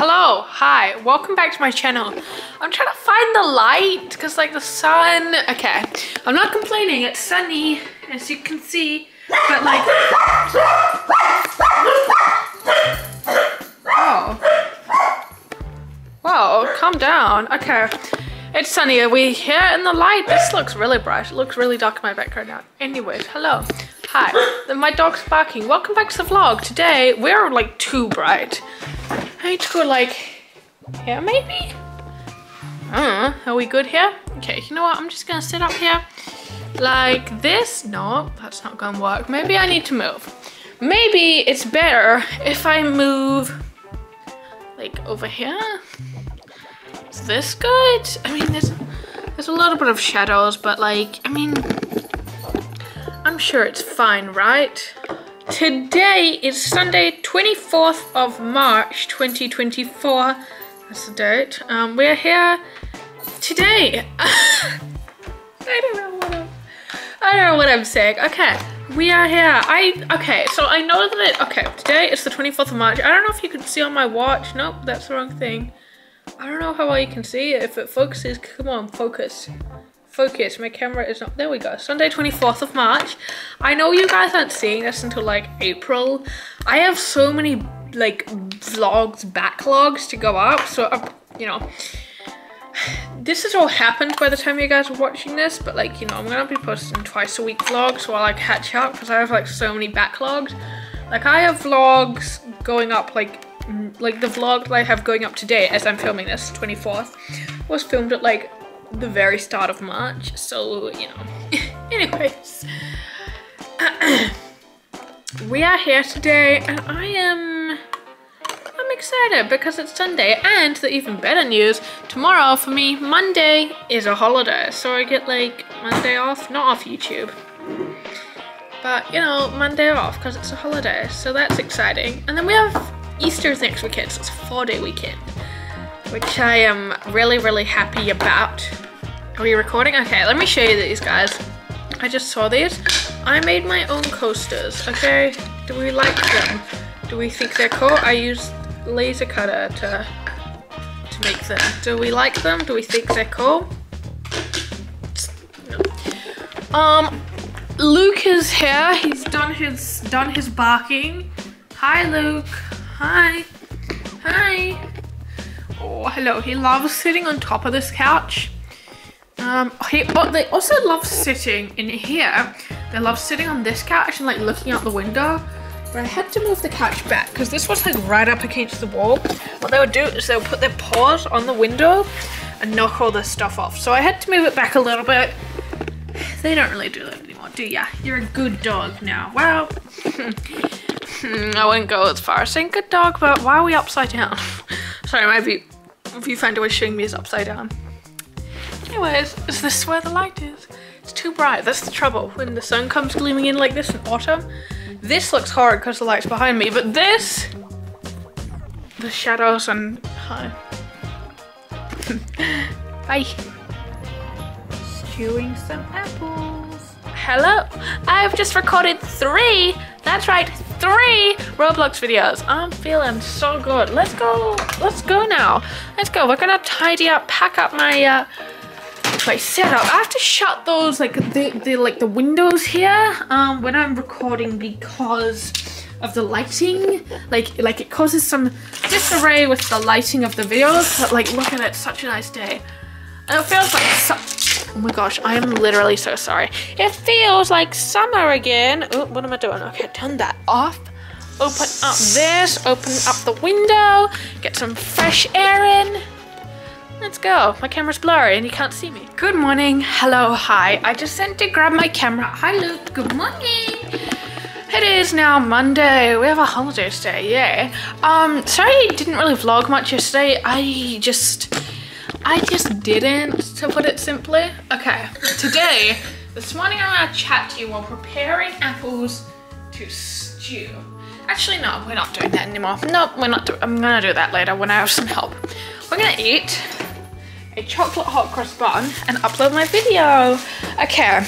Hello, hi, welcome back to my channel. I'm trying to find the light because like the sun, okay. I'm not complaining, it's sunny as you can see, but like, oh, whoa, calm down, okay. It's sunny, are we here in the light? This looks really bright, it looks really dark in my background now. Anyways, hello. Hi, my dog's barking. Welcome back to the vlog. Today, we're like too bright. I need to go like here maybe? I don't know. Are we good here? Okay, you know what? I'm just gonna sit up here like this. No, that's not gonna work. Maybe I need to move. Maybe it's better if I move like over here. Is this good? I mean, there's a little bit of shadows, but like, I mean, I'm sure it's fine, right? Today is Sunday, 24th of March, 2024. That's the date. We're here today. I don't know what I'm saying. Okay, we are here. Okay, so I know that, today is the 24th of March. I don't know if you can see on my watch. Nope, that's the wrong thing. I don't know how well you can see it. If it focuses, come on, focus. Focus, my camera is not, there we go. Sunday 24th of March. I know you guys aren't seeing this until like April. I have so many like vlogs, backlogs to go up. So, you know, this has all happened by the time you guys are watching this, but like, you know, I'm gonna be posting twice a week vlogs while I catch up because I have like so many backlogs. Like I have vlogs going up like the vlog that I have going up today as I'm filming this, 24th, was filmed at like the very start of March, so you know. Anyways, we are here today and I'm excited because it's Sunday, and the even better news, tomorrow for me, Monday is a holiday, so I get like Monday off, not off YouTube, but you know, Monday off because it's a holiday, so that's exciting. And then we have Easter next weekend, so it's a 4-day weekend, which I am really, really happy about. Are we recording? Okay, let me show you these guys. I just saw these. I made my own coasters, okay? Do we like them? Do we think they're cool? I used laser cutter to make them. Do we like them? Do we think they're cool? No. Luke is here. He's done his barking. Hi, Luke. Hi. Hi. Oh, hello. He loves sitting on top of this couch. They also love sitting in here. They love sitting on this couch and like looking out the window. But I had to move the couch back because this was like right up against the wall. What they would do is they would put their paws on the window and knock all this stuff off. So I had to move it back a little bit. They don't really do that anymore, do ya? You're a good dog now. Well, I wouldn't go as far as saying good dog, but why are we upside down? Sorry, my viewfinder was showing me is upside down. Anyways, is this where the light is? It's too bright, that's the trouble. When the sun comes gleaming in like this in autumn, this looks horrid because the light's behind me, but this, the shadows and, hi. Bye. Chewing some apples. Hello, I've just recorded 3, that's right, 3 Roblox videos. I'm feeling so good. Let's go now. Let's go. We're gonna tidy up, pack up my setup. I have to shut those like the windows here when I'm recording because of the lighting. Like it causes some disarray with the lighting of the videos. But like look at it, such a nice day. And it feels like oh my gosh, I am literally so sorry. It feels like summer again. Oh, what am I doing? Okay, turn that off. Open up this, open up the window, get some fresh air in. Let's go. My camera's blurry and you can't see me. Good morning. Hello, hi. I just sent to grab my camera. Hi, Luke. Good morning. It is now Monday. We have a holiday today, yeah. Sorry I didn't really vlog much yesterday. I just didn't, to put it simply. Okay, today, this morning I'm gonna chat to you while preparing apples to stew. Actually, no, we're not doing that anymore. No, we're not, I'm gonna do that later when I have some help. We're gonna eat a chocolate hot cross bun and upload my video. Okay.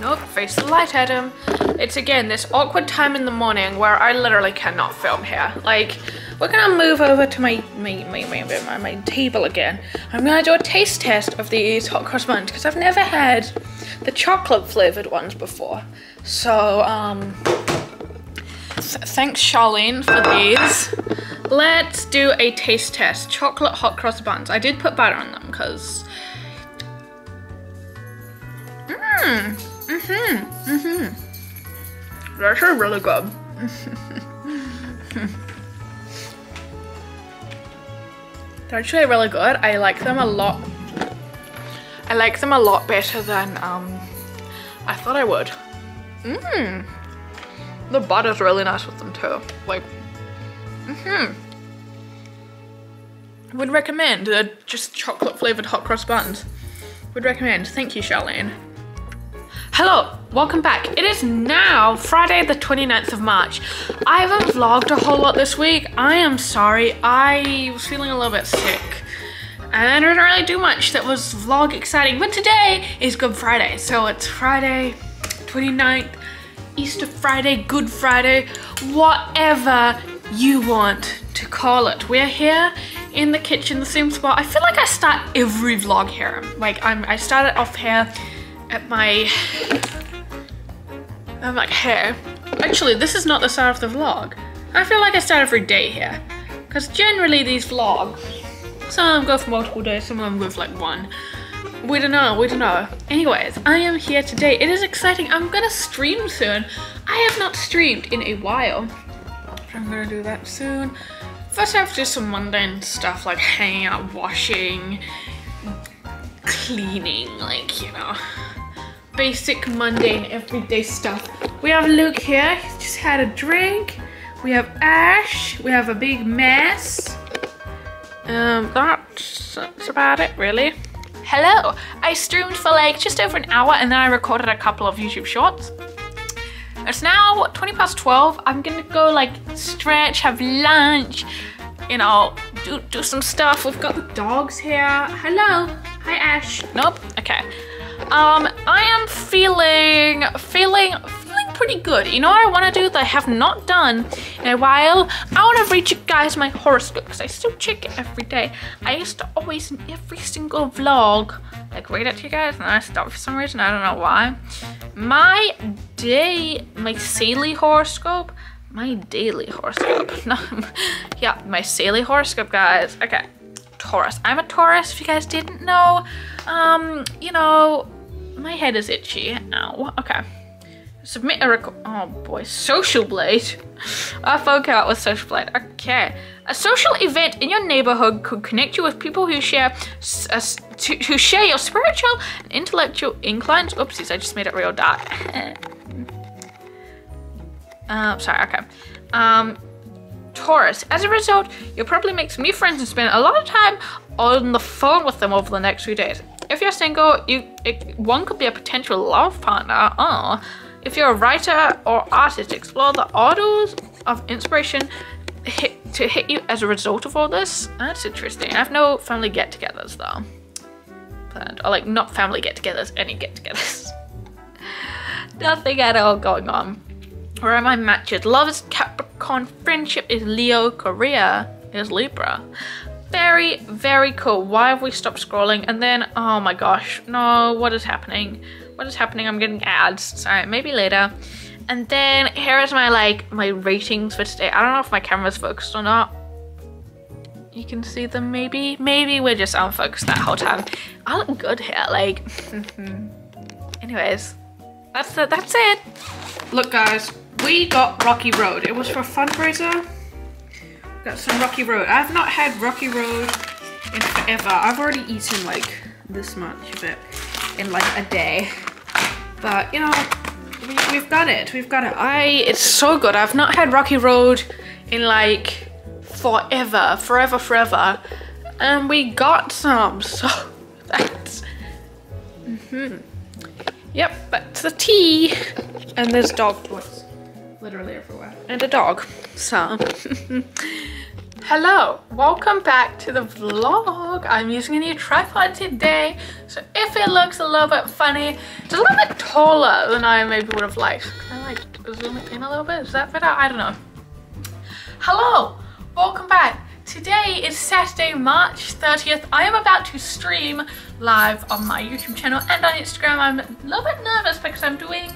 Nope, face the light at him. It's again, this awkward time in the morning where I literally cannot film here. Like, We're gonna move over to my table again. I'm gonna do a taste test of these hot cross buns because I've never had the chocolate flavored ones before. So thanks Charlene for these. Let's do a taste test. Chocolate hot cross buns. I did put butter on them because. They're actually really good. They're actually really good. I like them a lot. I like them a lot better than I thought I would. The butter's really nice with them too. Like, I would recommend. They're just chocolate flavored hot cross buns. Would recommend. Thank you, Charlene. Hello, welcome back. It is now Friday the 29th of March. I haven't vlogged a whole lot this week. I am sorry, I was feeling a little bit sick. And I didn't really do much that was vlog exciting, but today is Good Friday. So it's Friday 29th, Easter Friday, Good Friday, whatever you want to call it. We're here in the kitchen, the same spot. I feel like I start every vlog here. Like I started off here at my, I'm like, hey, actually this is not the start of the vlog. I feel like I start every day here because generally these vlogs, some of them go for multiple days, some of them go for like one. We don't know, we don't know. Anyways, I am here today. It is exciting. I'm gonna stream soon. I have not streamed in a while. I'm gonna do that soon. First I have to do some mundane stuff like hanging out, washing, cleaning, like, you know. Basic, mundane, everyday stuff. We have Luke here, he's just had a drink. We have Ash, we have a big mess. That's about it, really. Hello, I streamed for like just over an hour and then I recorded a couple of YouTube shorts. It's now, what, 12:20. I'm gonna go like stretch, have lunch, you know, do some stuff. We've got the dogs here. Hello, hi Ash. Nope, okay. I am feeling pretty good. You know what I want to do that I have not done in a while? I want to read you guys my horoscope because I still check it every day. I used to always in every single vlog like read it to you guys and then I stopped for some reason. I don't know why. My daily horoscope, guys. Okay. Taurus. I'm a Taurus, if you guys didn't know. You know, my head is itchy. Ow. Okay. Submit a record. Oh boy. Social Blade. Our phone came out with Social Blade. Okay. A social event in your neighborhood could connect you with people who share your spiritual and intellectual inclines. Oopsies, I just made it real dark. Sorry. Okay. Taurus. As a result, you'll probably make some new friends and spend a lot of time on the phone with them over the next few days. If you're single, one could be a potential love partner. Oh. If you're a writer or artist, explore the orders of inspiration to hit you as a result of all this. That's interesting. I have no family get-togethers though. Planned. Or like not family get-togethers, any get-togethers. Nothing at all going on. Where are my matches? Love is Capricorn, friendship is Leo, career is Libra. Very, very cool. Why have we stopped scrolling? And then, oh my gosh, no, what is happening? What is happening? I'm getting ads, sorry, maybe later. And then here is my, like, my ratings for today. I don't know if my camera's focused or not. You can see them maybe? Maybe we're just unfocused that whole time. I look good here, like, anyways, that's it. Look guys. We got Rocky Road. It was for a fundraiser. We got some Rocky Road. I've not had Rocky Road in forever. I've already eaten like this much of it in like a day. But you know, we've got it. We've got it. It's so good. I've not had Rocky Road in like forever. Forever, forever. And we got some. So that's... Yep, that's the tea. And there's dog toys. Literally everywhere. And a dog, so. Hello, welcome back to the vlog. I'm using a new tripod today, so if it looks a little bit funny, it's a little bit taller than I maybe would have liked. Can I like zoom it in a little bit? Is that better? I don't know. Hello, Welcome back. Today is Saturday, March 30th. I am about to stream live on my YouTube channel and on Instagram. I'm a little bit nervous because I'm doing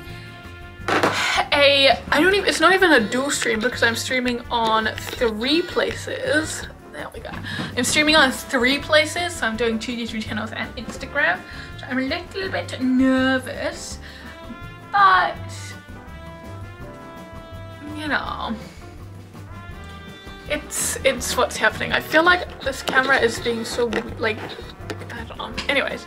it's not even a dual stream because I'm streaming on three places. There we go. I'm streaming on three places, so I'm doing two YouTube channels and Instagram. So I'm a little bit nervous, but you know, it's what's happening. I feel like this camera is being so, like, I don't know. Anyways,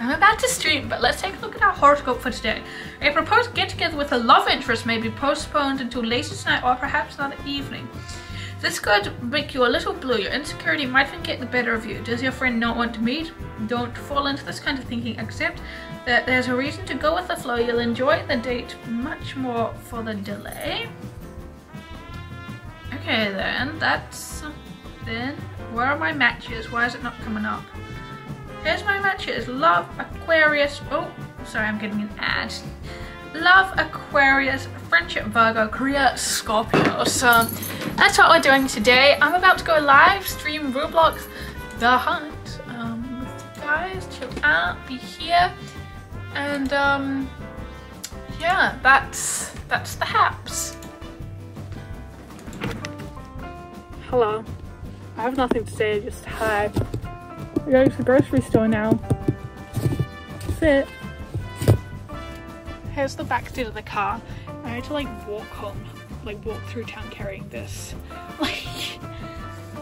I'm about to stream, but let's take a look at our horoscope for today. A proposed get-together with a love interest may be postponed until later tonight or perhaps another evening. This could make you a little blue. Your insecurity might even get the better of you. Does your friend not want to meet? Don't fall into this kind of thinking. Accept that there's a reason to go with the flow. You'll enjoy the date much more for the delay. Okay then, where are my matches? Why is it not coming up? Here's my matches. Love, Aquarius. Oh, sorry, I'm getting an ad. Love, Aquarius, friendship, Virgo, career, Scorpio. So that's what we're doing today. I'm about to go live stream Roblox The Hunt with you guys. Chill out, be here, and yeah, that's the haps. Hello. I have nothing to say, just hi. We're going to the grocery store now. That's it. Here's the back seat of the car. I had to walk home, walk through town carrying this.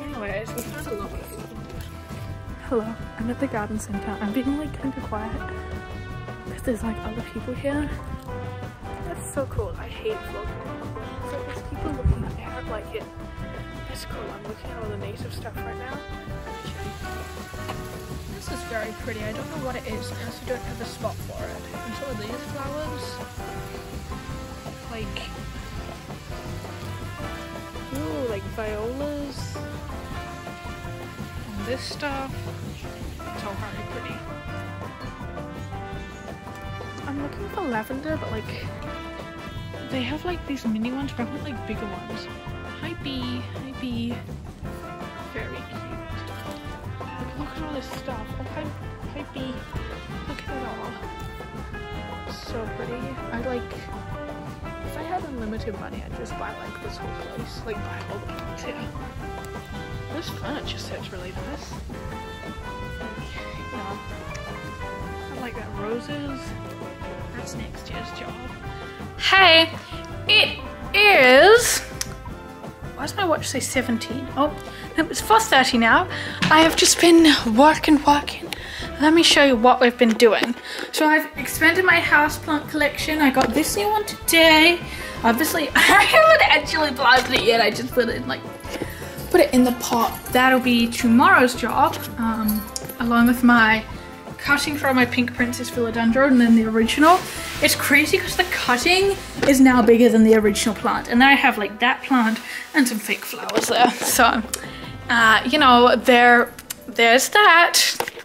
Anyways, we found a lot of them. Hello, I'm at the garden centre. I'm being kind of quiet because there's other people here. That's so cool. I hate vlogging. So there's people looking at me. I like it. It's cool. I'm looking at all the native stuff right now. This is very pretty. I don't know what it is, and I also don't have a spot for it. And so these flowers, ooh, violas. And this stuff. It's all very pretty. I'm looking for lavender, but they have these mini ones, but I want bigger ones. Hi bee. Very cute. Look at all this stuff. Oh, hi bee. Look at it all. So pretty. If I had unlimited money, I'd just buy this whole place. Buy all the plants here. This furniture set's really nice. I like that roses. That's next year's job. Hey, it is. Why does my watch say 17? Oh, no, it's 4:30 now. I have just been working. Let me show you what we've been doing. So I've expanded my houseplant collection. I got this new one today. Obviously, I haven't actually planted it yet. I just put it in the pot. That'll be tomorrow's job, along with my cutting from my Pink Princess Philodendron and then the original. It's crazy because the cutting is now bigger than the original plant. And then I have that plant and some fake flowers there. So, there's that.